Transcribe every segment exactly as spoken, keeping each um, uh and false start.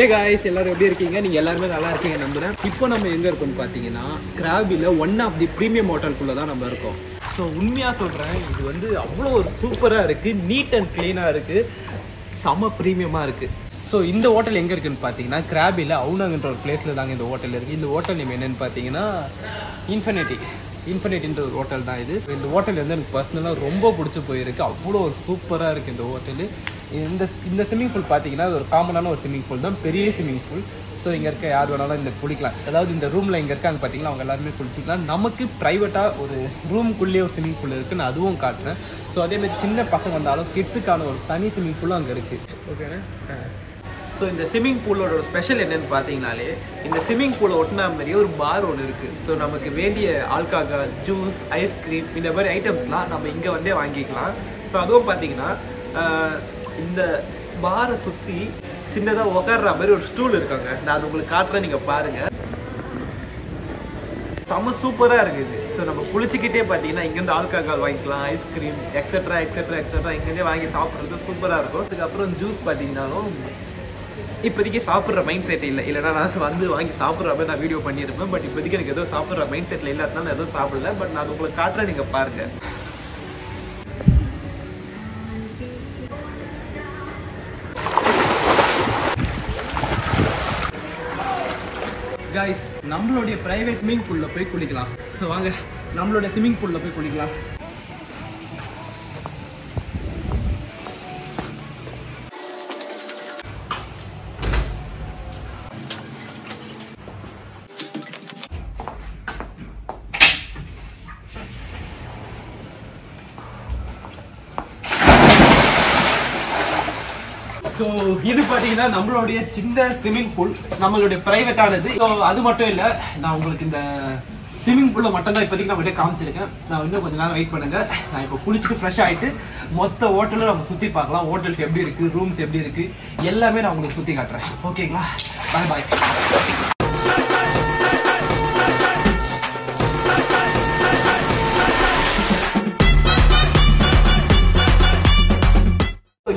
Hey guys, எல்லாரும் எப்படி இருக்கீங்க? நீங்க எல்லாரும் நல்லா இருக்கீங்க நம்புறேன். இப்போ நம்ம எங்க இருக்கோம் பாத்தீங்கன்னா கிராபில ஒன் ஆஃப் தி பிரீமியம் ஹோட்டல்க்குள்ள தான் நம்ம இருக்கோம். சோ உண்மையா சொல்றேன், இது வந்து அவ்வளோ ஒரு சூப்பரா இருக்கு, நீட் அண்ட் கிளீனா இருக்கு, செம பிரீமியமா இருக்கு. ஸோ இந்த ஹோட்டல் எங்கே இருக்குதுன்னு பார்த்தீங்கன்னா கிராபியில் அவுனாங்கன்ற ஒரு பிளேஸில் தாங்க இந்த ஹோட்டல் இருக்குது. இந்த ஹோட்டல் நேம் என்னென்னு பார்த்தீங்கன்னா இன்ஃபினிட்டி இன்ஃபினிட்டின்ற ஒரு ஹோட்டல் தான் இது. இந்த ஹோட்டல் வந்து எனக்கு பர்சனலாக ரொம்ப பிடிச்சி போயிருக்கு, அவ்வளோ ஒரு சூப்பராக இருக்குது இந்த ஹோட்டலு. இந்த இந்த ஸ்விம்மிங் பூல் பார்த்தீங்கன்னா அது ஒரு காமனான ஒரு ஸ்விம்மிங் பூல் தான், பெரிய ஸ்விம்மிங் பூல். ஸோ இங்கே இருக்க யார் வேணாலும் இந்த குளிக்கலாம், அதாவது இந்த ரூமில் இங்கே இருக்காங்க பார்த்தீங்கன்னா அவங்க எல்லாருமே குளிச்சிக்கலாம். நமக்கு ப்ரைவேட்டாக ஒரு ரூம்குள்ளேயே ஒரு ஸ்விம்மிங் பூல் இருக்குதுன்னு அதுவும் காட்டுறேன். ஸோ அதேமாதிரி சின்ன பசங்க வந்தாலும் கிட்ஸுக்கான ஒரு தனி ஸ்விம்மிங் பூலும் அங்கே இருக்குது. ஓகேண்ணா. ஸோ இந்த ஸ்விம்மிங் பூலோட ஒரு ஸ்பெஷல் என்னென்னு பார்த்தீங்கனாலே இந்த ஸ்விம்மிங் பூலை ஒட்டினா மாதிரியே ஒரு பார் ஒன்று இருக்குது. ஸோ நமக்கு வேண்டிய ஆல்காஹால், ஜூஸ், ஐஸ்கிரீம் இந்த மாதிரி ஐட்டம்ஸ்லாம் நம்ம இங்கே வந்தே வாங்கிக்கலாம். ஸோ அதுவும் பார்த்தீங்கன்னா இந்த பாரை சுற்றி சின்னதாக உக்காடுற மாதிரி ஒரு ஸ்டூல் இருக்காங்க, நான் அது உங்களுக்கு காட்டுறேன், நீங்கள் பாருங்கள். செம்ம சூப்பராக இருக்குது. ஸோ நம்ம குளிச்சுக்கிட்டே பார்த்தீங்கன்னா இங்கேருந்து ஆல்காஹால் வாங்கிக்கலாம், ஐஸ்கிரீம் எக்ஸட்ரா எக்ஸட்ரா எக்ஸட்ரா இங்கேருந்தே வாங்கி சாப்பிட்றது சூப்பராக இருக்கும். அதுக்கப்புறம் ஜூஸ் பார்த்தீங்கன்னாலும் இப்போதைக்கு சாப்பிட்ற மைண்ட் செட் இல்லை, இல்லைனா நான் வந்து வாங்கி சாப்பிட்ற மாதிரி நான் வீடியோ பண்ணியிருப்பேன். பட் இப்போதைக்கு எனக்கு எதுவும் சாப்பிட்ற மைண்ட் செட்டில் இல்லாதனால நான் எதுவும் சாப்பிடல. பட் நான் உங்களுக்கு காட்டுறேன், நீங்கள் பாருங்கள். கைஸ், நம்மளுடைய ப்ரைவேட் ஸ்விம்மிங் பூலில் போய் குளிக்கலாம். ஸோ வாங்க நம்மளுடைய ஸ்விம்மிங் பூலில் போய் குளிக்கலாம். ஸோ இது பார்த்தீங்கன்னா நம்மளுடைய சின்ன ஸ்விம்மிங் பூல், நம்மளுடைய ப்ரைவேட்டானது. ஸோ அது மட்டும் இல்லை, நான் உங்களுக்கு இந்த ஸ்விம்மிங் பூலில் மட்டும்தான் இப்போதைக்கு நான் வீட்டில் காமிச்சிருக்கேன். நான் இன்னும் கொஞ்சம் நேரம் வெயிட் பண்ணுங்கள். நான் இப்போ குளிச்சுட்டு ஃப்ரெஷ் ஆகிட்டு மொத்த ஹோட்டலும் நம்ம சுற்றி பார்க்கலாம். ஹோட்டல்ஸ் எப்படி இருக்குது, ரூம்ஸ் எப்படி இருக்குது, எல்லாமே நான் உங்களுக்கு சுற்றி காட்டுறேன். ஓகேங்களா? பாய் பாய்.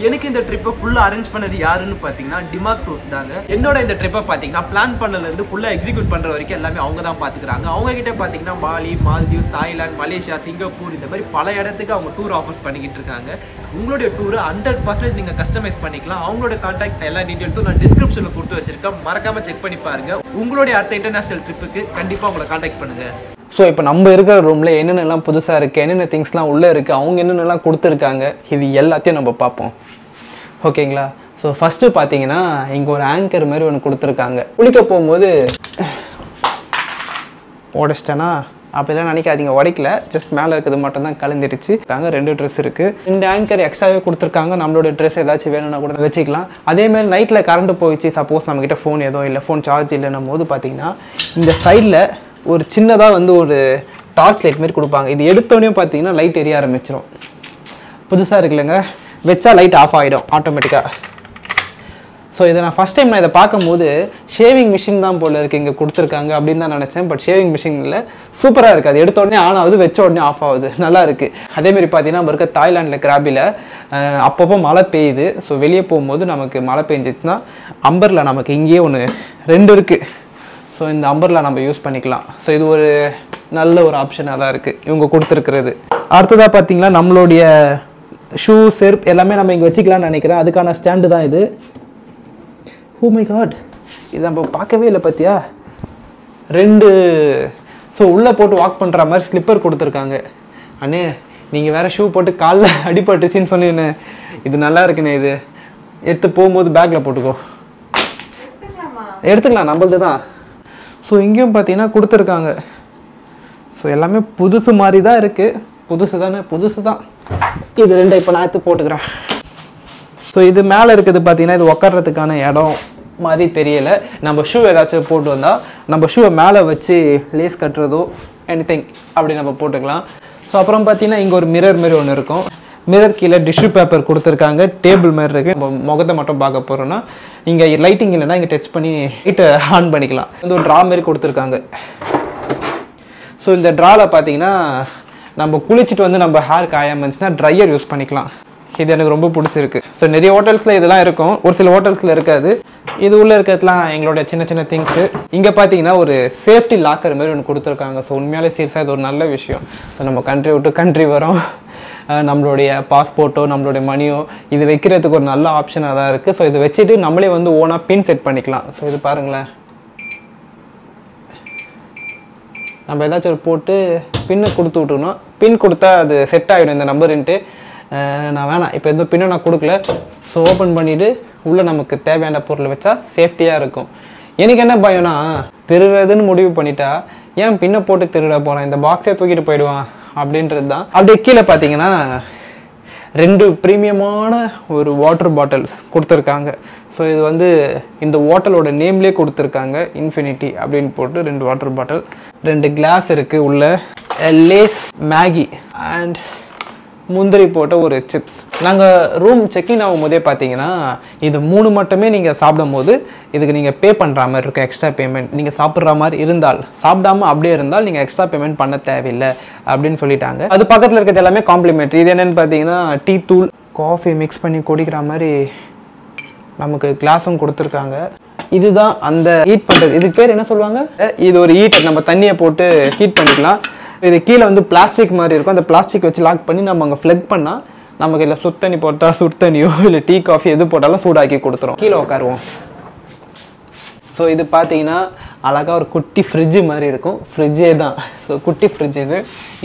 எனக்கு இந்த ட்ரிப்பை ஃபுல்லாக அரேஞ்ச் பண்ணது யாருன்னு பார்த்தீங்கன்னா டிமாக் டூஸ் தாங்க. என்னோட இந்த ட்ரிப்பை பார்த்தீங்கன்னா பிளான் பண்ணலேருந்து ஃபுல்லாக எக்ஸிக்யூட் பண்ணுற வரைக்கும் எல்லாமே அவங்க தான் பார்த்துக்கிறாங்க. அவங்ககிட்ட பார்த்தீங்கன்னா Mali, Maldives, Thailand, Malaysia, Singapore இந்த மாதிரி பல இடத்துக்கு அவங்க டூர் ஆஃபர்ஸ் பண்ணிக்கிட்டு இருக்காங்க. உங்களுடைய டூரை ஹண்ட்ரட் பர்சன்டேஜ் நீங்கள் கஸ்டமைஸ் பண்ணிக்கலாம். அவங்களோட காண்டாக்ட் எல்லா டீட்டெயில்ஸும் நான் டிஸ்கிரிப்ஷனில் கொடுத்து வச்சிருக்கேன், மறக்காமல் செக் பண்ணி பாருங்க. உங்களுடைய அடுத்த இன்டர்நேஷனல் ட்ரிப்புக்கு கண்டிப்பாக உங்களை காண்டாக்ட் பண்ணுங்கள். ஸோ இப்போ நம்ம இருக்கிற ரூமில் என்னென்னலாம் புதுசாக இருக்குது, என்னென்ன திங்ஸ்லாம் உள்ளே இருக்குது, அவங்க என்னென்னலாம் கொடுத்துருக்காங்க, இது எல்லாத்தையும் நம்ம பார்ப்போம். ஓகேங்களா? ஸோ ஃபஸ்ட்டு பார்த்தீங்கன்னா இங்கே ஒரு ஆங்கர் மாதிரி ஒன்று கொடுத்துருக்காங்க. குளிக்க போகும்போது உடைச்சிட்டேன்னா அப்படிலாம் நினைக்காதீங்க, உடைக்கல, ஜஸ்ட் மேலே இருக்கிறது மட்டும்தான் கலந்துடுச்சு. ரெண்டு ட்ரெஸ் இருக்குது, ரெண்டு ஆங்கர் எக்ஸ்ட்ராவே கொடுத்துருக்காங்க. நம்மளோட ட்ரெஸ் ஏதாச்சும் வேணும்னா கூட வச்சுக்கலாம். அதேமாதிரி நைட்டில் கரண்ட் போயிடுச்சு, சப்போஸ் நம்மக்கிட்ட ஃபோன் எதுவும் இல்லை, ஃபோன் சார்ஜ் இல்லைன்னும் போது பார்த்தீங்கன்னா இந்த சைடில் ஒரு சின்னதாக வந்து ஒரு டார்ச் லைட் மாரி கொடுப்பாங்க. இது எடுத்தோடனே பார்த்தீங்கன்னா லைட் எரிய ஆரம்பிச்சிடும். புதுசாக இருக்குல்லங்க, வச்சா லைட் ஆஃப் ஆகிடும் ஆட்டோமேட்டிக்காக. ஸோ இதை நான் ஃபஸ்ட் டைம் நான் இதை பார்க்கும்போது ஷேவிங் மிஷின் தான் போல் இருக்குது இங்கே கொடுத்துருக்காங்க அப்படின்னு தான் நினச்சேன். பட் ஷேவிங் மிஷின் இல்லை, சூப்பராக இருக்குது. அது எடுத்தோடனே ஆன் ஆகுது, வச்ச உடனே ஆஃப் ஆகுது, நல்லா இருக்குது. அதேமாரி பார்த்தீங்கன்னா நம்ம இருக்க தாய்லாண்டில் கிராபியில் அப்பப்போ மழை பெய்யுது. ஸோ வெளியே போகும்போது நமக்கு மழை பெஞ்சிச்சுன்னா அம்பரில் நமக்கு இங்கேயே ஒன்று ரெண்டு இருக்குது. ஸோ இந்த அம்பர்லாம் நம்ம யூஸ் பண்ணிக்கலாம். ஸோ இது ஒரு நல்ல ஒரு ஆப்ஷனாக தான் இருக்குது இவங்க கொடுத்துருக்கிறது. அடுத்ததாக பார்த்தீங்கன்னா நம்மளுடைய ஷூ, செருப் எல்லாமே நம்ம இங்கே வச்சுக்கலாம்னு நினைக்கிறேன். அதுக்கான ஸ்டாண்டு தான் இது. ஓ மை காட், இது நம்ம பார்க்கவே இல்லை, பார்த்தியா? ரெண்டு ஸோ உள்ளே போட்டு வாக் பண்ணுற மாதிரி ஸ்லிப்பர் கொடுத்துருக்காங்க. அண்ணே நீங்கள் வேறு ஷூ போட்டு காலில் அடிபட்டுச்சின்னு சொன்னீங்கண்ணே, இது நல்லா இருக்குண்ணே. இது எடுத்து போகும்போது பேக்கில் போட்டுக்கோ, எடுத்துக்கலாம், நம்மளது தான். ஸோ இங்கேயும் பார்த்தீங்கன்னா கொடுத்துருக்காங்க. ஸோ எல்லாமே புதுசு மாதிரி தான் இருக்குது. புதுசு தானே, புதுசு தான். இது ரெண்டு இப்போ நான் எடுத்து போட்டுக்கிறேன். ஸோ இது மேலே இருக்குது பார்த்தீங்கன்னா இது உக்காடுறதுக்கான இடம் மாதிரி தெரியலை. நம்ம ஷூ ஏதாச்சும் போட்டு வந்தால் நம்ம ஷூவை மேலே வச்சு லேஸ் கட்டுறதோ எனி திங் அப்படி நம்ம போட்டுக்கலாம். ஸோ அப்புறம் பார்த்தீங்கன்னா இங்கே ஒரு மிரர் மாரி ஒன்று இருக்கும். மிரர் கீழே டிஷ்யூ பேப்பர் கொடுத்துருக்காங்க, டேபிள் மாதிரி இருக்குது. நம்ம முகத்தை மட்டும் பார்க்க போகிறோன்னா இங்கே லைட்டிங் இல்லைன்னா இங்கே டச் பண்ணி லைட்டை ஆன் பண்ணிக்கலாம். இந்த ஒரு ட்ரா மாரி கொடுத்துருக்காங்க. ஸோ இந்த ட்ராவில் பார்த்தீங்கன்னா நம்ம குளிச்சுட்டு வந்து நம்ம ஹேர் காயாமல் இருந்துச்சுன்னா ட்ரையர் யூஸ் பண்ணிக்கலாம். இது எனக்கு ரொம்ப பிடிச்சிருக்கு. ஸோ நிறைய ஹோட்டல்ஸில் இதெல்லாம் இருக்கும், ஒரு சில ஹோட்டல்ஸில் இருக்காது. இது உள்ள இருக்கதெல்லாம் எங்களுடைய சின்ன சின்ன things இங்க பாத்தீங்கன்னா ஒரு சேஃப்டி லாக்கர் மாதிரி ஒன்னு கொடுத்திருக்காங்க சோ உண்மையாலே சீரியஸா இது ஒரு நல்ல விஷயம் சோ நம்ம कंट्री விட்டு कंट्री வரோம் நம்மளுடைய பாஸ்போர்ட்டோ நம்மளுடைய மணியோ இது வைக்கிறதுக்கு ஒரு நல்ல ஆப்ஷனா தான் இருக்கு சோ இது வெச்சிட்டு நம்மளே வந்து ஓனா பின் செட் பண்ணிக்கலாம் சோ இது பாருங்களே நம்ம ஏதாச்சும் ஒரு போட்டு பின் கொடுத்து விட்டுறோம் பின் கொடுத்தா அது செட் ஆயிடும் இந்த நம்பர்ன்ட்டு நான் வேணா இப்போ இந்த பின் நான் கொடுக்கல சோ ஓபன் பண்ணிட்டு உள்ள நமக்கு தேவையான பொருளை வெச்சா சேஃப்டியா இருக்கும் எனக்கு என்ன பயம்னா திருறதுன்னு முடிவு பண்ணிட்டா ஏன் பின்னை போட்டு திருற போறேன் இந்த பாக்ஸே தூக்கிட்டு போய்டுவான் அப்படின்றதுதான் அப்படியே கீழ பாத்தீங்கன்னா ரெண்டு பிரீமியமான ஒரு வாட்டர் பாட்டில்ஸ் கொடுத்திருக்காங்க சோ இது வந்து இந்த ஹோட்டலோட நேம்லயே கொடுத்திருக்காங்க இன்ஃபினிட்டி அப்படினு போட்டு ரெண்டு வாட்டர் பாட்டில் ரெண்டு கிளாஸ் இருக்கு உள்ள லேஸ் மேகி and முந்திரி போட்ட ஒரு சிப்ஸ் நாங்க ரூம் செக் இன் ஆகும்போதே பாத்தீங்கன்னா இது மூணு மட்டுமே நீங்க சாப்பிடும்போது இதுக்கு நீங்க பே பண்ற மாதிரி இருக்கும் எக்ஸ்ட்ரா பேமெண்ட் நீங்க சாப்பிடுற மாதிரி இருந்தால் சாப்பிடாம அப்படியே இருந்தால் நீங்க எக்ஸ்ட்ரா பேமெண்ட் பண்ண தேவையில்லை அப்படினு சொல்லிட்டாங்க அது பக்கத்துல இருக்கிறது எல்லாமே காம்ப்ளிமெண்டரி இது என்னன்னு பாத்தீங்கன்னா டீ தூள் காபி மிக்ஸ் பண்ணி குடிக்கிற மாதிரி நமக்கு கிளாஸும் கொடுத்திருக்காங்க இதுதான் அந்த ஹீட் பண்றது இதுக்கு பேர் என்ன சொல்வாங்க இது ஒரு ஹீட்டர் நம்ம தண்ணியை போட்டு ஹீட் பண்ணிக்கலாம் இது கீழ வந்து பிளாஸ்டிக் மாதிரி இருக்கும் அந்த பிளாஸ்டிக் வச்சு லாக் பண்ணி நம்ம அங்க ஃப்ளக் பண்ணா நமக்கு இல்ல சுத்தணி போட்டா சுத்தணியோ இல்ல டீ காபி எது போட்டாலும் சூடாக்கி கொடுத்துரும் கீழ உட்காருவோம் சோ இது பாத்தீங்கன்னா அழகா ஒரு குட்டி ஃப்ரிட்ஜ் மாதிரி இருக்கும் ஃப்ரிட்ஜே தான் சோ குட்டி ஃப்ரிட்ஜ் இது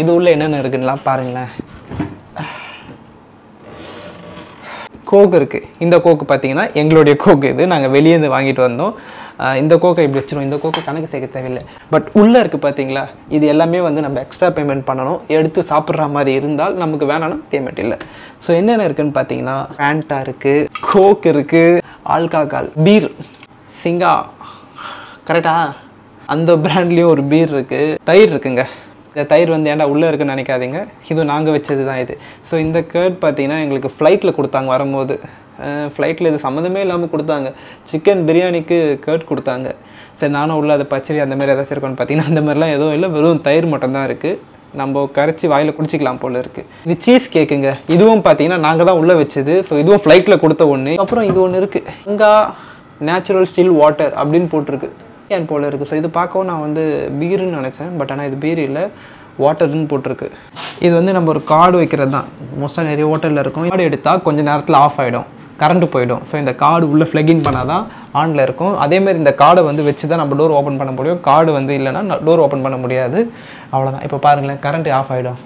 இது உள்ள என்னென்ன இருக்குன்னா பாருங்களேன் கோக் இருக்கு இந்த கோக் பாத்தீங்கன்னா எங்களுடைய கோக் இது நாங்க வெளிய இருந்து வாங்கிட்டு வந்தோம் இந்த கோக்கை இப்படி வச்சிரும் இந்த கோக்கை கணக்கு சேர்க்க தேவையில்லை பட் உள்ள இருக்கு பாத்தீங்களா இது எல்லாமே வந்து நம்ம எக்ஸ்ட்ரா பேமெண்ட் பண்ணனும் எடுத்து சாப்பிடுற மாதிரி இருந்தால் நமக்கு வேணாலும் பேமெண்ட் இல்ல சோ என்னென்ன இருக்குன்னு பாத்தீங்கன்னா ஃபேண்டா இருக்கு கோக் இருக்கு ஆல்கஹால் பீர் சிங்கா கரெக்ட்டா அந்த பிராண்ட்லயும் ஒரு பீர் இருக்கு தயிர் இருக்குங்க இந்த தயிர் வந்து ஏண்டா உள்ள இருக்குன்னு நினைக்காதீங்க இது நாங்க வெச்சது தான் இது சோ இந்த கர்ட் பாத்தீங்கன்னா உங்களுக்கு ஃளைட்ல கொடுத்தாங்க வரும்போது ஃளைட்ல இது சம்பந்தமே இல்லாம கொடுத்தாங்க சிக்கன் பிரியாணிக்கு கர்ட் கொடுத்தாங்க சரி நானும் உள்ள அது பச்சடி அந்த மாதிரி ஏதாவது இருக்குன்னு பாத்தீங்கன்னா அந்த மாதிரிலாம் எதுவும் இல்ல வெறும் தயிர் மட்டும் தான் இருக்கு நம்ம கரச்சி வாயில குடிச்சிக்கலாம் போல இருக்கு இது சீஸ் கேக்குங்க இதுவும் பாத்தீங்கன்னா நாங்க தான் உள்ள வெச்சது சோ இதுவும் ஃளைட்ல கொடுத்த ஒண்ணு அப்புறம் இது ஒண்ணு இருக்கு இங்க நேச்சுரல் ஸ்டில் வாட்டர் அப்படினு போட்டுருக்கு கேன் போல இருக்கு சோ இது பார்க்கவும் நான் வந்து பீர்னு நினைச்சேன் பட் ஆனா இது பீர் இல்ல வாட்டர்னு போட்டுருக்கு இது வந்து நம்ம ஒரு கார்டு வைக்கிறது தான் மோஸ்டா நிறைய ஹோட்டல்ல இருக்கும் கார்டு எடுத்தா கொஞ்ச நேரத்துல ஆஃப் ஆயிடும் கரண்ட் போய்டும் சோ இந்த கார்டு உள்ள பிளக் இன் பண்ணாதான் ஆன்ல இருக்கும் அதே மாதிரி இந்த கார்டு வந்து வெச்சு தான் நம்ம டோர் ஓபன் பண்ண முடியும் கார்டு வந்து இல்லனா டோர் ஓபன் பண்ண முடியாது அவ்வளவுதான் இப்போ பாருங்களேன் கரண்ட் ஆஃப் ஆயிடும்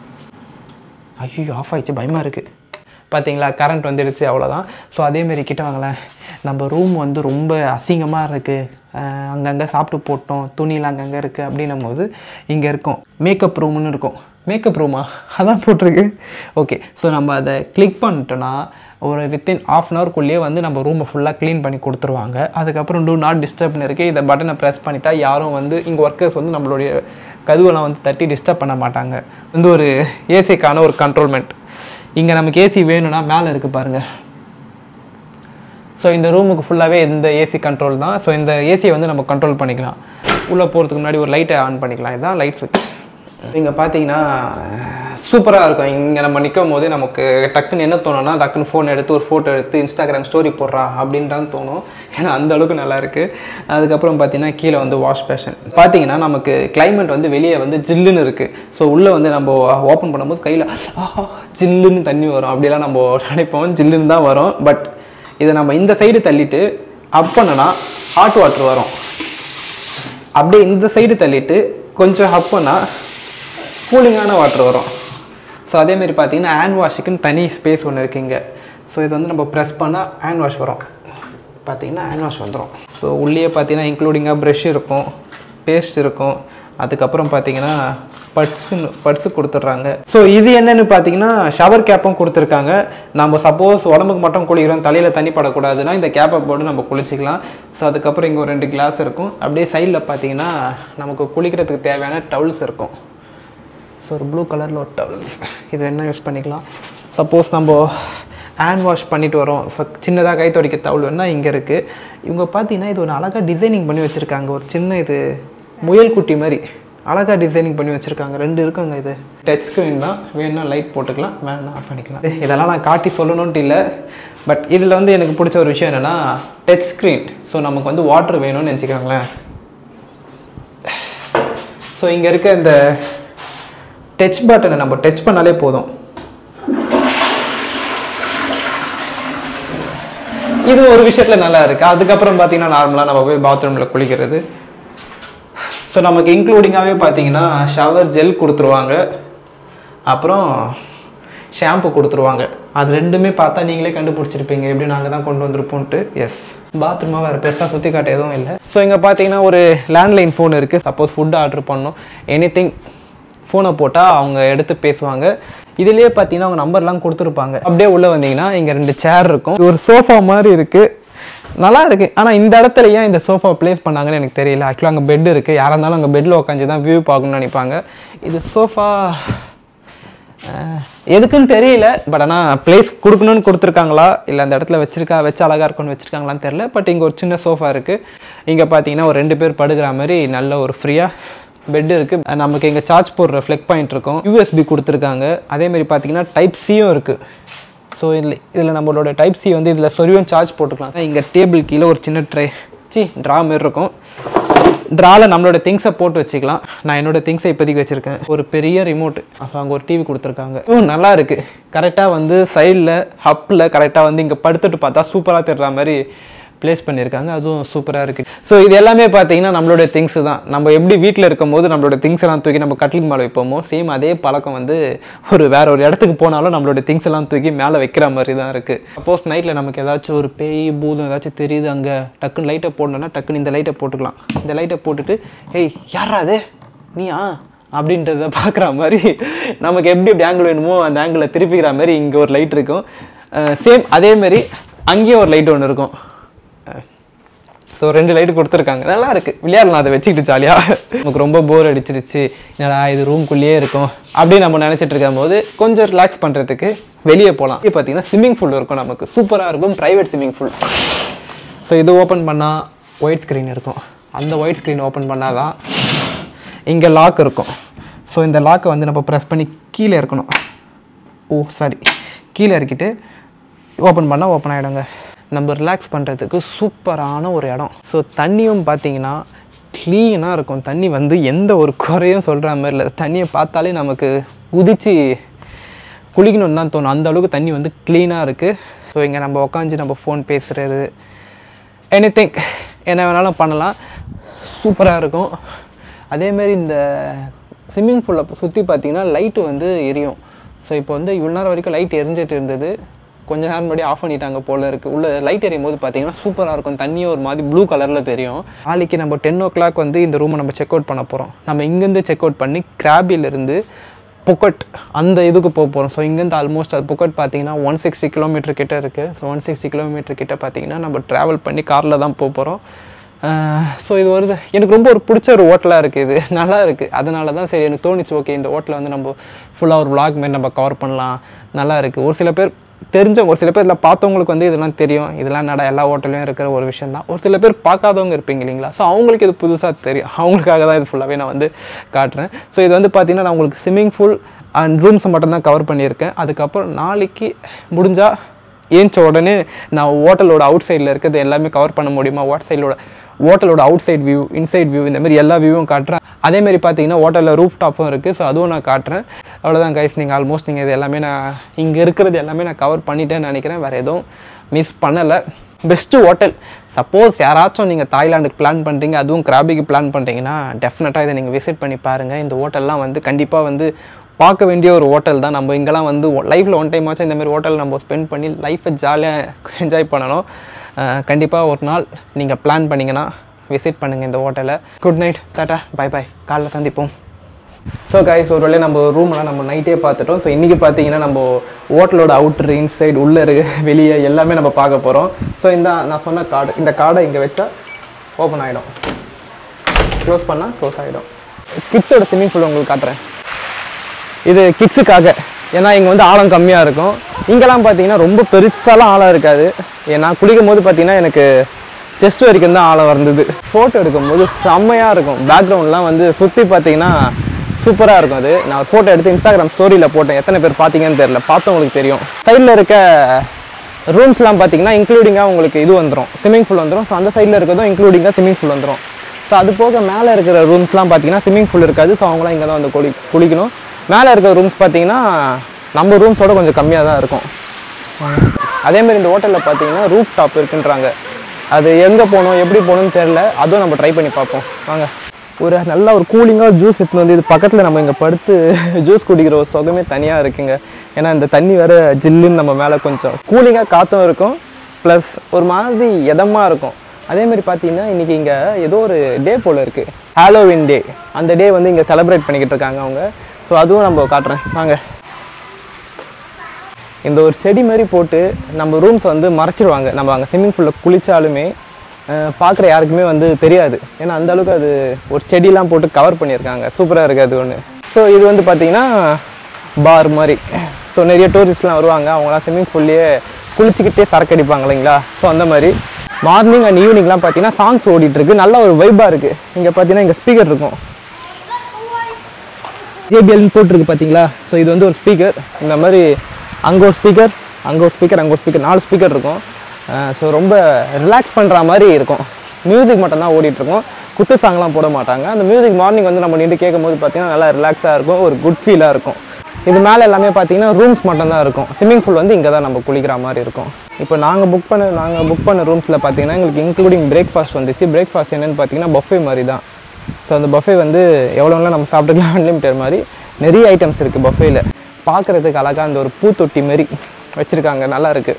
ஐயோ ஆஃப் ஆயிச்சு பயமா இருக்கு பாத்தீங்களா கரண்ட் வந்துடுச்சு அவ்வளவுதான் சோ அதே மாதிரி கிட்ட வாங்களே நம்ம ரூம் வந்து ரொம்ப அசிங்கமா இருக்கு அங்கங்க சாப்பிட்டு போட்டோம் துணிலாம் அங்கங்க இருக்கு அப்படினும் போது இங்க இருக்கும் மேக்கப் ரூம்னு இருக்கும் மேக்கப் ரூமா அதான் போட்டுருக்கு ஓகே சோ நம்ம அதை கிளிக் பண்ணிட்டோம்னா ஒரு வித்தின் half an hour குள்ளே வந்து நம்ம ரூமை ஃபுல்லா க்ளீன் பண்ணி கொடுத்துருவாங்க அதுக்கப்புறம் டூ நாட் டிஸ்டர்ப்னு இருக்கு இந்த பட்டனை பிரஸ் பண்ணிட்டா யாரும் வந்து இங்க ஒர்க்கர்ஸ் வந்து நம்மளுடைய கதவெல்லாம் வந்து தட்டி டிஸ்டர்ப் பண்ண மாட்டாங்க வந்து ஒரு ஏசிக்கான ஒரு கண்ட்ரோல்மெண்ட் இங்க நமக்கு ஏசி வேணும்னா மேல இருக்கு பாருங்க சோ இந்த ரூமுக்கு ஃபுல்லாவே இந்த ஏசி கண்ட்ரோல் தான் சோ இந்த ஏசியை வந்து நம்ம கண்ட்ரோல் பண்ணிக்கலாம் உள்ள போறதுக்கு முன்னாடி ஒரு லைட் ஆன் பண்ணிக்கலாம் இதான் லைட் ஸ்விட்ச் நீங்க பாத்தீங்கன்னா சூப்பரா இருக்கும் இங்க நம்ம நிக்கும்போது நமக்கு டக்குன்னு என்ன தோணும்னா டக்குன்னு ஃபோன் எடுத்து ஒரு போட்டோ எடுத்து இன்ஸ்டாகிராம் ஸ்டோரி போடுறா அப்படின்னு தான் தோணும் ஏன்னா அந்த அளவுக்கு நல்லா இருக்கு அதுக்கப்புறம் பாத்தீங்கன்னா கீழே வந்து வாஷ் பேஷன் பாத்தீங்கன்னா நமக்கு கிளைமேட் வந்து வெளியே வந்து ஜில்லுன்னு இருக்கு ஸோ உள்ள வந்து நம்ம ஓப்பன் பண்ணும்போது கையில ஜில்லுன்னு தண்ணி வரும் அப்படிலாம் நம்ம நினைப்போம் ஜில்லுன்னு தான் வரும் பட் இதை நம்ம இந்த சைடு தள்ளிட்டு அப் பண்ணனா ஹாட் வாட்டர் வரும் அப்படியே இந்த சைடு தள்ளிட்டு கொஞ்சம் அப் பண்ணா கூலிங்கான வாட்டர் வரும் ஸோ அதேமாதிரி பார்த்தீங்கன்னா ஹேண்ட் வாஷுக்குன்னு தனி ஸ்பேஸ் ஒன்று இருக்குங்க ஸோ இது வந்து நம்ம ப்ரெஸ் பண்ணால் ஹேண்ட் வாஷ் வரும் பார்த்தீங்கன்னா ஹேண்ட் வாஷ் வந்துடும் ஸோ உள்ளே பார்த்தீங்கன்னா இன்க்ளூடிங்காக ப்ரெஷ் இருக்கும் பேஸ்ட் இருக்கும் அதுக்கப்புறம் பார்த்தீங்கன்னா பட்ஸுன்னு பட்ஸு கொடுத்துட்றாங்க ஸோ இது என்னன்னு பார்த்தீங்கன்னா ஷவர் கேப்பும் கொடுத்துருக்காங்க நம்ம சப்போஸ் உடம்புக்கு மட்டும் குளிக்கிறோம் தலையில் தண்ணி படக்கூடாதுன்னா இந்த கேப்பை போட்டு நம்ம குளிச்சிக்கலாம் ஸோ அதுக்கப்புறம் இங்கே ஒரு ரெண்டு கிளாஸ் இருக்கும் அப்படியே சைடில் பார்த்தீங்கன்னா நமக்கு குளிக்கிறதுக்கு தேவையான டவுல்ஸ் இருக்கும் ஸோ ஒரு ப்ளூ கலரில் ஒரு டவுல்ஸ் இது என்ன யூஸ் பண்ணிக்கலாம் சப்போஸ் நம்ம ஹேண்ட் வாஷ் பண்ணிட்டு வரோம் ஸோ சின்னதாக கை துடைக்க டவுல் வேணால் இங்கே இருக்குது இவங்க பார்த்தீங்கன்னா இது ஒரு அழகாக டிசைனிங் பண்ணி வச்சுருக்காங்க ஒரு சின்ன இது முயல் குட்டி மாதிரி அழகா டிசைனிங் பண்ணி வச்சிருக்காங்க ரெண்டு இருக்குங்க இது டச் ஸ்கிரீன் தான் வேணா லைட் போட்டுக்கலாம் வேணா ஆஃப் பண்ணிக்கலாம் இதெல்லாம் நான் காட்டி சொல்லணும்னு இல்ல பட் இதுல வந்து எனக்கு பிடிச்ச ஒரு விஷயம் என்னன்னா டச் ஸ்கிரீன் சோ நமக்கு வந்து வாட்டர் வேணும்னு நினைச்சுக்கங்களே சோ இங்க இருக்க இந்த டச் பட்டனை நம்ம டச் பண்ணாலே போதும் இது ஒரு விஷயத்துல நல்லா இருக்கு அதுக்கு அப்புறம் பாத்தீங்கன்னா நார்மலா நம்ம போய் பாத்ரூம்ல குளிக்கிறது சோ நமக்கு இன்க்ளூடிங் ஆவே பாத்தீங்கன்னா ஷவர் ஜெல் கொடுத்துருவாங்க அப்புறம் ஷாம்பு கொடுத்துருவாங்க அது ரெண்டுமே பார்த்தா நீங்களே கண்டுபிடிச்சிருப்பீங்க எப்படி நாங்க தான் கொண்டு வந்திருப்போம்ட்டு எஸ் பாத்ரூமா வேற பெருசா சுத்தி காட்ட எதுவும் இல்ல சோ இங்க பாத்தீங்கன்னா ஒரு லேண்ட்லைன் ஃபோன் இருக்கு சப்போஸ் ஃபுட் ஆர்டர் பண்ணனும் எனிதிங் ஃபோனை போட்டா அவங்க எடுத்து பேசுவாங்க இதுலயே பாத்தீங்கன்னா அவங்க நம்பர்லாம் கொடுத்துருப்பாங்க அப்படியே உள்ள வந்தீங்கன்னா இங்க ரெண்டு சேர் இருக்கும் ஒரு சோஃபா மாதிரி இருக்கு நல்லா இருக்கு ஆனா இந்த இடத்துல ஏன் இந்த சோஃபா பிளேஸ் பண்ணாங்கன்னு எனக்கு தெரியல ஆக்சுவலா அங்க பெட் இருக்கு யாரா இருந்தாலும் அங்க பெட்ல உட்காந்து தான் வியூ பார்க்கணும்னு நினைப்பாங்க இது சோஃபா எதுக்குன்னு தெரியல பட் ஆனா பிளேஸ் கொடுக்கணும்னு கொடுத்துருக்காங்களா இல்லை அந்த இடத்துல வச்சிருக்கா வச்சு அழகா இருக்குன்னு வச்சிருக்காங்களான்னு தெரியல பட் இங்க ஒரு சின்ன சோஃபா இருக்கு இங்க பாத்தீங்கன்னா ஒரு ரெண்டு பேர் படுக்கிற மாதிரி நல்ல ஒரு ஃப்ரீயா பெட் இருக்கு நமக்கு இங்க சார்ஜ் போடுற ஃபிளக் பாயிண்ட் இருக்கும் யூஎஸ்பி கொடுத்துருக்காங்க அதே மாதிரி பார்த்தீங்கன்னா டைப் சியும் இருக்கு ஸோ இதில் இதில் நம்மளோட டைப் சி வந்து இதில் சொரியும் சார்ஜ் போட்டுக்கலாம் இங்கே டேபிள் கீழே ஒரு சின்ன ட்ரை சி ட்ரா மாதிரி இருக்கும் ட்ராவில் நம்மளோட திங்ஸை போட்டு வச்சுக்கலாம் நான் என்னோட திங்ஸை இப்போதைக்கு வச்சுருக்கேன் ஒரு பெரிய ரிமோட் ஸோ அங்கே ஒரு டிவி கொடுத்துருக்காங்க ஸோ நல்லா இருக்குது கரெக்டாக வந்து சைடில் ஹப்பில் கரெக்டாக வந்து இங்கே படுத்துட்டு பார்த்தா சூப்பராக தெரிகிற மாதிரி பிளேஸ் பண்ணியிருக்காங்க அதுவும் சூப்பராக இருக்குது ஸோ இது எல்லாமே பார்த்தீங்கன்னா நம்மளோட திங்ஸ் தான் நம்ம எப்படி வீட்டில் இருக்கும் போது நம்மளோட திங்ஸ் எல்லாம் தூக்கி நம்ம கட்டிலுக்கு மேலே வைப்போமோ சேம் அதே பழக்கம் வந்து ஒரு வேற ஒரு இடத்துக்கு போனாலும் நம்மளோட திங்ஸ் எல்லாம் தூக்கி மேலே வைக்கிற மாதிரி தான் இருக்குது சப்போஸ் நைட்டில் நமக்கு ஏதாச்சும் ஒரு பேய் பூதம் ஏதாச்சும் தெரியுது அங்கே டக்குன்னு லைட்டை போடணும்னா டக்குன்னு இந்த லைட்டை போட்டுக்கலாம் இந்த லைட்டை போட்டுட்டு ஏய் யாரா அது நீயா அப்படின்றத பார்க்குற மாதிரி நமக்கு எப்படி எப்படி ஆங்கிள் வேணுமோ அந்த ஆங்கிளில் திருப்பிக்கிற மாதிரி இங்கே ஒரு லைட் இருக்கும் சேம் அதேமாரி அங்கேயே ஒரு லைட் ஒன்று இருக்கும் ஸோ ரெண்டு லைட்டு கொடுத்துருக்காங்க நல்லா இருக்குது விளையாடலாம் அதை வச்சுக்கிட்டு ஜாலியாக நமக்கு ரொம்ப போர் அடிச்சிருச்சு என்னடா இது ரூம்குள்ளேயே இருக்கும் அப்படின்னு நம்ம நினச்சிட்டு இருக்கும் போது கொஞ்சம் ரிலாக்ஸ் பண்ணுறதுக்கு வெளியே போகலாம் இப்போ பார்த்தீங்கன்னா ஸ்விம்மிங் பூல் இருக்கும் நமக்கு சூப்பராக இருக்கும் ப்ரைவேட் ஸ்விம்மிங் பூல் ஸோ இது ஓப்பன் பண்ணால் ஒயிட் ஸ்க்ரீன் இருக்கும் அந்த ஒயிட் ஸ்க்ரீன் ஓப்பன் பண்ணால் தான் இங்கே லாக் இருக்கும் ஸோ இந்த லாக்கை வந்து நம்ம ப்ரெஸ் பண்ணி கீழே இருக்கணும் ஓ சாரி கீழே இருக்கிட்டு ஓப்பன் பண்ணால் ஓப்பன் ஆகிடுங்க நம்ம ரிலாக்ஸ் பண்ணுறதுக்கு சூப்பரான ஒரு இடம் ஸோ தண்ணியும் பார்த்தீங்கன்னா க்ளீனாக இருக்கும் தண்ணி வந்து எந்த ஒரு குறையும் சொல்கிற மாதிரி இல்லை தண்ணியை பார்த்தாலே நமக்கு குதிச்சு குளிக்கணும்னு தான் தோணும் அந்த அளவுக்கு தண்ணி வந்து க்ளீனாக இருக்குது ஸோ இங்கே நம்ம உக்காந்து நம்ம ஃபோன் பேசுகிறது எனி திங் என்ன வேணாலும் பண்ணலாம் சூப்பராக இருக்கும் அதேமாரி இந்த ஸ்விம்மிங் பூலை சுற்றி பார்த்திங்கன்னா லைட்டு வந்து எரியும் ஸோ இப்போ வந்து இவ்வளோ நேரம் வரைக்கும் லைட் எரிஞ்சிட்டு இருந்தது கொஞ்ச நேரம் முன்னாடி ஆஃப் பண்ணிட்டாங்க போல இருக்குது உள்ள லைட் எரியும் போது பார்த்தீங்கன்னா சூப்பராக இருக்கும் தண்ணியும் ஒரு மாதிரி ப்ளூ கலரில் தெரியும் நாளைக்கு நம்ம டென் ஓ கிளாக் வந்து இந்த ரூமை நம்ம செக் அவுட் பண்ண போகிறோம் நம்ம இங்கேருந்து செக் அவுட் பண்ணி கிராபிலிருந்து புக்கட் அந்த இதுக்கு போக போகிறோம் ஸோ இங்கேருந்து ஆல்மோஸ்ட் அது புக்கட் பார்த்தீங்கன்னா ஒன் சிக்ஸ்டி கிலோமீட்டர் கிட்டே இருக்குது ஸோ ஒன் சிக்ஸ்டி கிலோமீட்டர் கிட்டே பார்த்தீங்கன்னா நம்ம ட்ராவல் பண்ணி காரில் தான் போக போகிறோம் ஸோ இது ஒரு எனக்கு ரொம்ப ஒரு பிடிச்ச ஒரு ஹோட்டலாக இருக்குது இது நல்லா இருக்குது அதனால தான் சரி எனக்கு தோணுச்சு ஓகே இந்த ஹோட்டலில் வந்து நம்ம ஃபுல்லாக ஒரு விளாக் மாரி நம்ம கவர் பண்ணலாம் நல்லா இருக்குது ஒரு சில பேர் தெரிஞ்சவங்க ஒரு சில பேர் இதில் பார்த்தவங்களுக்கு வந்து இதெல்லாம் தெரியும் இதெல்லாம் நட எல்லா ஹோட்டலையும் இருக்கிற ஒரு விஷயம் தான் ஒரு சில பேர் பார்க்காதவங்க இருப்பீங்க இல்லைங்களா ஸோ அவங்களுக்கு இது புதுசாக தெரியும் அவங்களுக்காக தான் இது ஃபுல்லாகவே நான் வந்து காட்டுறேன் ஸோ இது வந்து பார்த்தீங்கன்னா நான் உங்களுக்கு ஸ்விம்மிங் பூல் அண்ட் ரூம்ஸை மட்டும்தான் கவர் பண்ணியிருக்கேன் அதுக்கப்புறம் நாளைக்கு முடிஞ்சால் ஏன்ச்ச உடனே நான் ஹோட்டலோட அவுட் சைடில் இருக்கிறது எல்லாமே கவர் பண்ண முடியுமா வாட் சைடோட ஹோட்டலோட outside view inside view இந்தமாதிரி எல்லா வியூவும் காட்டுறேன் அதேமாரி பார்த்தீங்கன்னா ஹோட்டலில் ரூஃப் டாப்பும் இருக்குது ஸோ அதுவும் நான் காட்டுறேன் அவ்வளோதான் கைஸ் நீங்கள் ஆல்மோஸ்ட் நீங்கள் இது எல்லாமே நான் இங்கே இருக்கிறது எல்லாமே நான் கவர் பண்ணிட்டேன்னு நினைக்கிறேன் வேறு எதுவும் மிஸ் பண்ணலை பெஸ்ட்டு ஹோட்டல் சப்போஸ் யாராச்சும் நீங்கள் தாய்லாந்துக்கு பிளான் பண்ணுறீங்க அதுவும் கிராபிக்கு பிளான் பண்ணுறீங்கன்னா டெஃபினட்டாக இதை நீங்கள் விசிட் பண்ணி பாருங்கள் இந்த ஹோட்டல்லாம் வந்து கண்டிப்பாக வந்து பார்க்க வேண்டிய ஒரு ஹோட்டல் தான் நம்ம இங்கெல்லாம் வந்து லைஃப்பில் ஒன் டைம் ஆச்சும் இந்தமாதிரி ஹோட்டல் நம்ம ஸ்பெண்ட் பண்ணி லைஃப்பை ஜாலியாக என்ஜாய் பண்ணணும் கண்டிப்பாக ஒரு நாள் நீங்கள் பிளான் பண்ணிங்கன்னா விசிட் பண்ணுங்கள் இந்த ஹோட்டலை good night tata bye bye காலைல சந்திப்போம் ஸோ கைஸ் ஒரு வேலையை நம்ம ரூம்லாம் நம்ம நைட்டே பார்த்துட்டோம் ஸோ இன்றைக்கி பார்த்தீங்கன்னா நம்ம ஹோட்டலோட அவுட்ரு இன்சைடு உள்ளே இருக்க வெளியே எல்லாமே நம்ம பார்க்க போகிறோம் ஸோ இந்த நான் சொன்ன கார்டு இந்த கார்டை இங்கே வச்சா ஓப்பன் ஆகிடும் க்ளோஸ் பண்ணால் க்ளோஸ் ஆகிடும் கிட்ஸோட ஸ்விம்மிங் பூல் உங்களுக்கு காட்டுறேன் இது கிட்ஸுக்காக ஏன்னா இங்கே வந்து ஆழம் கம்மியாக இருக்கும் இங்கெல்லாம் பார்த்தீங்கன்னா ரொம்ப பெருசாலாம் ஆழம் இருக்காது ஏன்னா குளிக்கும் போது பார்த்தீங்கன்னா எனக்கு chest வரைக்கும் தான் ஆள வந்தது. போட்டோ எடுக்கும்போது செம்மையா இருக்கும். பேக்ரவுண்ட்லாம் வந்து சுத்தி பாத்தீங்கன்னா சூப்பரா இருக்கும் அது. நான் போட்டோ எடுத்து இன்ஸ்டாகிராம் ஸ்டோரியில போட்டேன். எத்தனை பேர் பாத்தீங்கன்னு தெரியல. பார்த்தவங்களுக்கு தெரியும். சைடுல இருக்க ரூம்ஸ்லாம் பாத்தீங்கன்னா இன்க்ளூடிங்கா உங்களுக்கு இது வந்துரும். ஸ்விமிங் பூல் வந்துரும். சோ அந்த சைடுல இருக்கதும் இன்க்ளூடிங்கா ஸ்விமிங் பூல் வந்துரும். சோ அது போக மேல இருக்கிற ரூம்ஸ்லாம் பாத்தீங்கன்னா ஸ்விமிங் பூல் இருக்காது. சோ அவங்கலாம் இங்க தான் வந்து குளி குளிக்கணும். மேல இருக்கிற ரூம்ஸ் பாத்தீங்கன்னா நம்ம ரூம்ஸோட கொஞ்சம் கம்மியா தான் இருக்கும். அதே மாதிரி இந்த ஹோட்டல்ல பாத்தீங்கன்னா ரூஃப் டாப் இருக்குன்றாங்க. அது எங்க போணும் எப்படி போணும்னு தெரியல. அதுவும் நம்ம ட்ரை பண்ணி பார்ப்போம் வாங்க. ஒரு நல்ல ஒரு கூலிங்காக ஜூஸ் எடுத்துன்னு வந்து இது பக்கத்தில் நம்ம இங்கே படுத்து ஜூஸ் குடிக்கிற ஒரு சுகமே தனியாக இருக்குங்க. ஏன்னா இந்த தண்ணி வேறு ஜில்லுன்னு நம்ம மேலே கொஞ்சம் கூலிங்காக காற்றும் இருக்கும், ப்ளஸ் ஒரு மாதிரி இதமாக இருக்கும். அதேமாதிரி பார்த்தீங்கன்னா இன்றைக்கி இங்கே ஏதோ ஒரு டே போல் இருக்குது, ஹாலோவின் டே. அந்த டே வந்து இங்கே செலிப்ரேட் பண்ணிக்கிட்டு இருக்காங்க அவங்க. ஸோ அதுவும் நம்ம காட்டுறேன் வாங்க. இந்த ஒரு செடி மாதிரி போட்டு நம்ம ரூம்ஸை வந்து மறைச்சிடுவாங்க. நம்ம அங்கே ஸ்விம்மிங் பூலில் குளித்தாலுமே பார்க்குற யாருக்குமே வந்து தெரியாது. ஏன்னா அந்தளவுக்கு அது ஒரு செடிலாம் போட்டு கவர் பண்ணியிருக்காங்க. சூப்பராக இருக்குது அது ஒன்று. ஸோ இது வந்து பார்த்திங்கன்னா பார் மாதிரி. ஸோ நிறைய டூரிஸ்ட்லாம் வருவாங்க. அவங்களாம் ஸ்விம்மிங் பூல்லையே குளிச்சிக்கிட்டே சரக்கு அடிப்பாங்க இல்லைங்களா. ஸோ அந்த மாதிரி மார்னிங் அண்ட் ஈவினிங்லாம் பார்த்திங்கன்னா சாங்ஸ் ஓடிட்டுருக்கு. நல்ல ஒரு வைப்பாக இருக்குது. இங்கே பார்த்தீங்கன்னா இங்கே ஸ்பீக்கர் இருக்கும், ஜேபிஎல்னு போட்டிருக்கு பார்த்தீங்களா. ஸோ இது வந்து ஒரு ஸ்பீக்கர். இந்த மாதிரி அங்கே ஒரு ஸ்பீக்கர், அங்கே ஒரு ஸ்பீக்கர், அங்கே ஒரு ஸ்பீக்கர், நாலு ஸ்பீக்கர் இருக்கும். ஸோ ரொம்ப ரிலாக்ஸ் பண்ணுற மாதிரி இருக்கும். மியூசிக் மட்டும்தான் ஓடிட்டுருக்கோம், குத்து சாங்லாம் போட மாட்டாங்க. அந்த மியூசிக் மார்னிங் வந்து நம்ம நின்று கேட்கும் போது பார்த்திங்கன்னா நல்லா ரிலாக்ஸாக இருக்கும், ஒரு குட் ஃபீலாக இருக்கும். இது மேலே எல்லாமே பார்த்திங்கன்னா ரூம்ஸ் மட்டும்தான் இருக்கும். ஸ்விம்மிங் பூல் வந்து இங்கே தான் நம்ம குளிக்கிற மாதிரி இருக்கும். இப்போ நாங்கள் புக் பண்ண நாங்கள் புக் பண்ண ரூம்ஸில் பார்த்திங்கன்னா எங்களுக்கு இன்க்ளூடிங் பிரேக்ஃபாஸ்ட் வந்துச்சு. பிரேக்ஃபாஸ்ட் என்னென்னு பார்த்திங்கன்னா பஃபே மாதிரி தான். ஸோ அந்த பஃபே வந்து எவ்வளோலாம் நம்ம சாப்பிட்டுக்கலாம், அன்லிமிட்டட் மாதிரி. நிறைய ஐட்டம்ஸ் இருக்குது பஃபேயில். பார்க்குறதுக்கு அழகாக அந்த ஒரு பூத்தொட்டி மாரி வச்சுருக்காங்க, நல்லாயிருக்கு.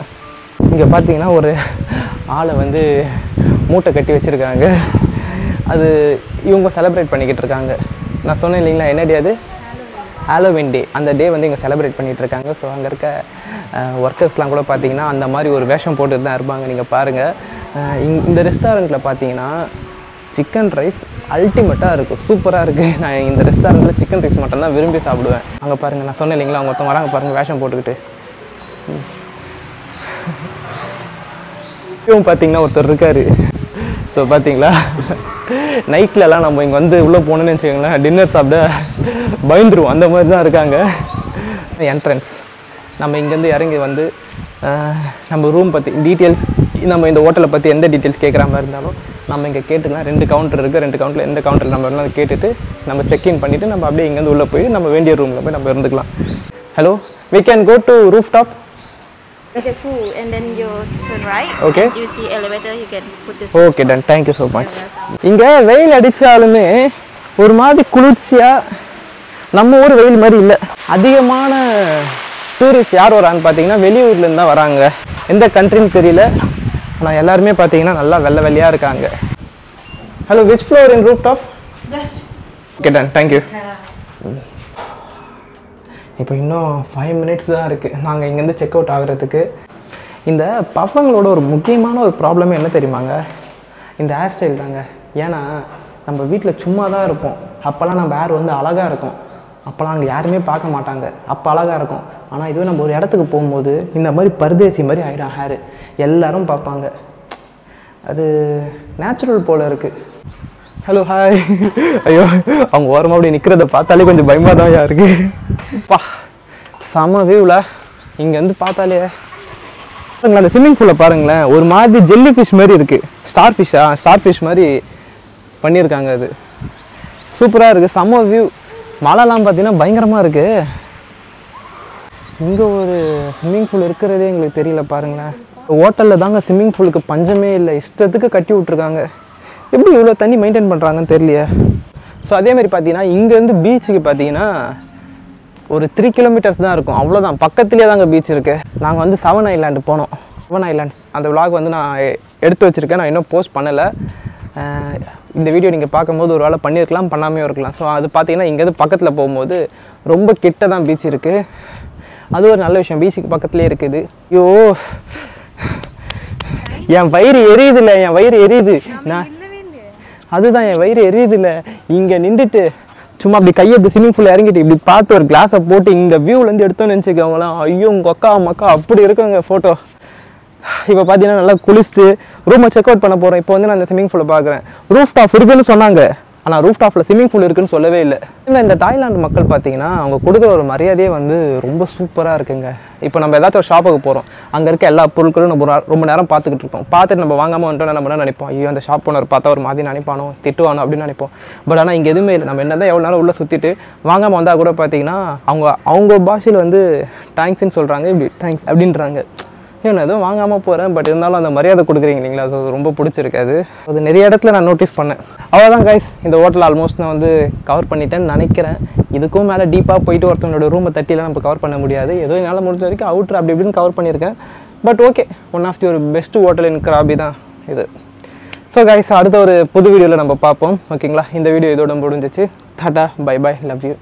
இங்கே பார்த்தீங்கன்னா ஒரு ஆளை வந்து மூட்டை கட்டி வச்சுருக்காங்க. அது இவங்க செலிப்ரேட் பண்ணிக்கிட்டு இருக்காங்க. நான் சொன்னேன் இல்லைங்களா, என்ன டே அது, ஹாலோவின் டே. அந்த டே வந்து இங்கே செலிப்ரேட் பண்ணிகிட்டு இருக்காங்க. ஸோ அங்கே இருக்க ஒர்க்கர்ஸ்லாம் கூட பார்த்தீங்கன்னா அந்த மாதிரி ஒரு வேஷம் போட்டுட்டு தான் இருப்பாங்க. நீங்கள் பாருங்கள். இந்த ரெஸ்டாரண்ட்டில் பார்த்தீங்கன்னா சிக்கன் ரைஸ் அல்டிமேட்டாக இருக்கும், சூப்பராக இருக்குது. நான் இந்த ரெஸ்டாரண்ட்டில் சிக்கன் ரைஸ் மட்டும்தான் விரும்பி சாப்பிடுவேன். அங்கே பாருங்கள், நான் சொன்னேன் இல்லைங்களா, அவங்க மொத்தம் வராங்க பாருங்கள் வேஷம் போட்டுக்கிட்டு. இப்பவும் பார்த்தீங்கன்னா ஒருத்தர் இருக்காரு. ஸோ பார்த்தீங்களா, நைட்லலாம் நம்ம இங்கே வந்து உள்ளே போனோன்னு வச்சுக்கோங்களேன், டின்னர் சாப்பிட பயந்துருவோம். அந்த மாதிரி தான் இருக்காங்க. என்ட்ரன்ஸ் நம்ம இங்கேருந்து இறங்கி வந்து நம்ம ரூம் பற்றி டீட்டெயில்ஸ், நம்ம இந்த ஹோட்டலை பற்றி எந்த டீட்டெயில்ஸ் கேட்குற மாதிரி இருந்தாலும் நம்ம இங்கே கேட்டுக்கலாம். ரெண்டு கவுண்டர் இருக்குது. ரெண்டு கவுண்டரில் எந்த கவுண்டர் நம்ம வேணாலும் கேட்டுட்டு நம்ம செக்இன் பண்ணிவிட்டு நம்ம அப்படியே இங்கேருந்து உள்ளே போய் நம்ம வேண்டிய ரூமில் போய் நம்ம இருந்துக்கலாம். Hello, we can go to roof top. Okay, cool. And then you turn right. Okay. You see elevator, you can put this. Okay, done. Thank you so much. இங்கே வெயில் அடித்தாலுமே ஒரு மாதிரி குளிர்ச்சியாக, நம்ம ஊர் வெயில் மாதிரி இல்லை. அதிகமான டூரிஸ்ட் யார் வரான்னு பார்த்தீங்கன்னா வெளியூர்லேருந்து தான் வராங்க. எந்த கண்ட்ரின்னு தெரியல, ஆனால் எல்லாருமே பார்த்தீங்கன்னா நல்லா வெள்ளை வெள்ளையாக இருக்காங்க. Hello, which floor in roof top? Okay, done, thank you. இப்போ இன்னும் ஃபைவ் மினிட்ஸ் தான் இருக்குது நாங்கள் இங்கேருந்து செக் அவுட் ஆகிறதுக்கு. இந்த பசங்களோட ஒரு முக்கியமான ஒரு ப்ராப்ளமே என்ன தெரியுமாங்க, இந்த ஹேர் ஸ்டைல் தாங்க. ஏன்னா நம்ம வீட்டில் சும்மா தான் இருப்போம். அப்போல்லாம் நம்ம ஹேர் வந்து அழகாக இருக்கும். அப்போல்லாம் அங்கே யாருமே பார்க்க மாட்டாங்க. அப்போ அழகாக இருக்கும். ஆனால் இதுவே நம்ம ஒரு இடத்துக்கு போகும்போது இந்த மாதிரி பரதேசி மாதிரி ஆகிடும் ஹேரு. எல்லோரும் பார்ப்பாங்க. அது நேச்சுரல் போல் இருக்குது. Hello, hi. ஐயோ, அவங்க ஓரமாக அப்படி நிற்கிறத பார்த்தாலே கொஞ்சம் பயமாக தான் யாருக்கு. பா, செம வியூவில் இங்கேருந்து பார்த்தாலே அந்த ஸ்விம்மிங் பூலில் பாருங்களேன், ஒரு மாதிரி ஜெல்லி ஃபிஷ் மாதிரி இருக்குது. ஸ்டார் ஃபிஷ்ஷா, ஸ்டார் ஃபிஷ் மாதிரி பண்ணியிருக்காங்க. அது சூப்பராக இருக்குது. செம வியூ. மழைலாம் பார்த்தீங்கன்னா பயங்கரமாக இருக்குது. இங்கே ஒரு ஸ்விம்மிங் பூல் இருக்கிறதே எங்களுக்கு தெரியல பாருங்களேன். ஹோட்டலில் தாங்க ஸ்விம்மிங் பூலுக்கு பஞ்சமே இல்லை. இஷ்டத்துக்கு கட்டி விட்ருக்காங்க. எப்படி இவ்வளோ தண்ணி மெயின்டைன் பண்ணுறாங்கன்னு தெரியலையே. ஸோ அதேமாதிரி பார்த்தீங்கன்னா இங்கேருந்து பீச்சுக்கு பார்த்தீங்கன்னா ஒரு த்ரீ கிலோமீட்டர்ஸ் தான் இருக்கும். அவ்வளோதான், பக்கத்துலேயே தாங்க பீச் இருக்குது. நாங்கள் வந்து செவன் ஐலாண்டு போனோம். செவன் ஐலாண்ட்ஸ் அந்த விளாக் வந்து நான் எடுத்து வச்சுருக்கேன். நான் இன்னும் போஸ்ட் பண்ணலை. இந்த வீடியோ நீங்கள் பார்க்கும்போது ஒரு வேளை பண்ணியிருக்கலாம், பண்ணாமையும் இருக்கலாம். ஸோ அது பார்த்தீங்கன்னா இங்கேருந்து பக்கத்தில் போகும்போது ரொம்ப கிட்ட தான் பீச் இருக்குது. அது ஒரு நல்ல விஷயம், பீச்சுக்கு பக்கத்துலேயே இருக்குது. ஐயோ, என் வயிறு எரியுது. இல்லை, என் வயிறு எரியுது. நான் அதுதான் என் வயிறு எரியுது. இல்லை, இங்கே நின்றுட்டு சும்மா அப்படி கையை இப்படி ஸ்விம்மிங் பூலில் இறங்கிட்டு இப்படி பார்த்து ஒரு கிளாஸை போட்டு இந்த வியூவிலேருந்து எடுத்தோன்னு நினச்சிக்கவங்களாம். ஐயோ, உங்கள் அக்கா மக்கா அப்படி இருக்குங்க ஃபோட்டோ. இப்போ பாத்தீங்கன்னா நல்லா குளிச்சிட்டு ரூமை செக் அவுட் பண்ண போறோம். இப்போ வந்து நான் அந்த ஸ்விமிங் பூல பாக்குறேன். ரூஃப் டாப் இருக்குன்னு சொன்னாங்க, ஆனா ரூஃப் டாப்ல ஸ்விமிங் பூல் இருக்குன்னு சொல்லவே இல்லை. இன்னும் இந்த தாய்லாந்து மக்கள் பாத்தீங்கன்னா அவங்க கொடுக்குற ஒரு மரியாதையே வந்து ரொம்ப சூப்பரா இருக்குங்க. இப்போ நம்ம ஏதாச்சும் ஒரு ஷாப்புக்கு போறோம், அங்க இருக்க எல்லா பொருட்களும் நம்ம ரொம்ப நேரம் பார்த்துக்கிட்டு இருக்கோம். பார்த்துட்டு நம்ம வாங்காம வந்துட்டோம், நம்ம என்ன நினைப்போம், ஐயோ அந்த ஷாப் ஓனர் பார்த்தா ஒரு மாதிரி நினைப்பானோ, திட்டுவானோ அப்படின்னு நினைப்போம். பட் ஆனா இங்க எதுவுமே இல்லை. நம்ம என்னதான் எவ்வளவு நேரம் உள்ள சுத்திட்டு வாங்காம வந்தா கூட பாத்தீங்கன்னா அவங்க அவங்க பாஷையில் வந்து தேங்க்ஸ்ன்னு சொல்றாங்க, இப்படி தேங்க்ஸ் அப்படின்றாங்க. ஏன்னா எதுவும் வாங்காமல் போகிறேன், பட் இருந்தாலும் அந்த மரியாதை கொடுக்குறீங்க இல்லைங்களா, அது ரொம்ப பிடிச்சிருக்காது. அது நிறைய இடத்துல நான் நோட்டீஸ் பண்ணேன். அவ்வளோதான் கைஸ், இந்த ஹோட்டல் ஆல்மோஸ்ட் நான் வந்து கவர் பண்ணிட்டேன்னு நினைக்கிறேன். இதுக்கும் மேலே டீப்பாக போயிட்டு ஒருத்தவங்களோட ரூமை தட்டிலாம் நம்ம கவர் பண்ண முடியாது. ஏதோ என்னால் முடிஞ்ச வரைக்கும் அவுட்ரு அப்படி இப்படின்னு கவர் பண்ணியிருக்கேன். But okay, one of the ஒரு பெஸ்ட் ஹோட்டல் இன் கிராபி தான் இது. ஸோ கைஸ், அடுத்த ஒரு புது வீடியோவில் நம்ம பார்ப்போம். ஓகேங்களா, இந்த வீடியோ இதோட முடிஞ்சிச்சு. Tata, bye bye, love you.